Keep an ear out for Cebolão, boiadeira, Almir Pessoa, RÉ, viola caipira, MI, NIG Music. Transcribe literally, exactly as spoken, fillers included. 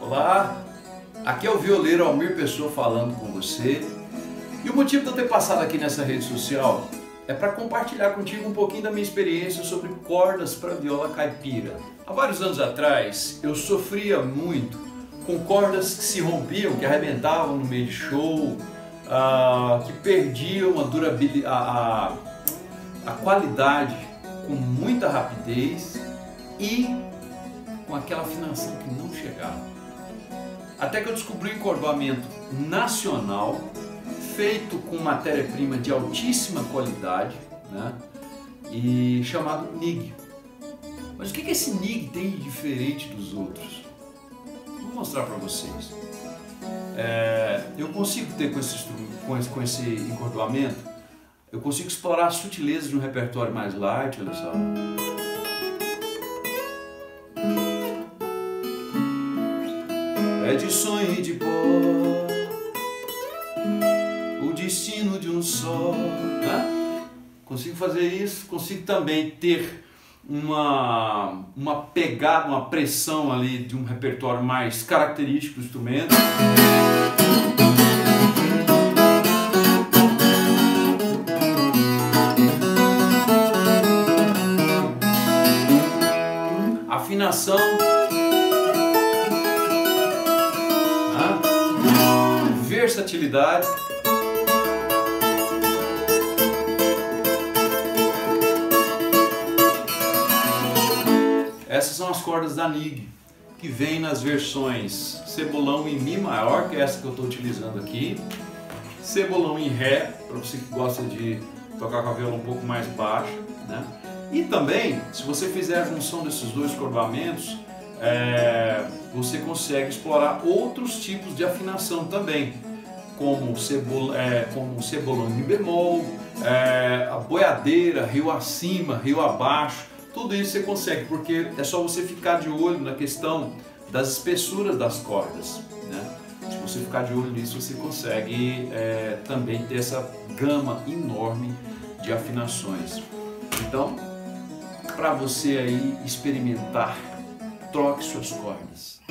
Olá, aqui é o violeiro Almir Pessoa falando com você. E o motivo de eu ter passado aqui nessa rede social é para compartilhar contigo um pouquinho da minha experiência sobre cordas para viola caipira. Há vários anos atrás eu sofria muito com cordas que se rompiam, que arrebentavam no meio de show, ah, que perdiam a durabilidade, a, a, a qualidade com muita rapidez e com aquela afinação que não chegava. Até que eu descobri um encordoamento nacional feito com matéria-prima de altíssima qualidade, né? E chamado N I G. Mas o que esse N I G tem de diferente dos outros? Vou mostrar para vocês. É, eu consigo ter com esse, com, esse, com esse encordoamento, eu consigo explorar as sutilezas de um repertório mais light, olha só. É de sonho e de pó, destino de um só, né? Consigo fazer isso, consigo também ter uma, uma pegada, uma pressão ali de um repertório mais característico do instrumento. Afinação, né? Versatilidade. Essas são as cordas da N I G, que vem nas versões cebolão em Mi maior, que é essa que eu estou utilizando aqui, cebolão em Ré, para você que gosta de tocar com a viola um pouco mais baixa, né? E também, se você fizer a junção desses dois encordoamentos, é, você consegue explorar outros tipos de afinação também, como o cebol, é, como o cebolão em Mi bemol, é, a boiadeira, rio acima, rio abaixo. Tudo isso você consegue, porque é só você ficar de olho na questão das espessuras das cordas, né? Se você ficar de olho nisso, você consegue é, também ter essa gama enorme de afinações. Então, para você aí experimentar, troque suas cordas.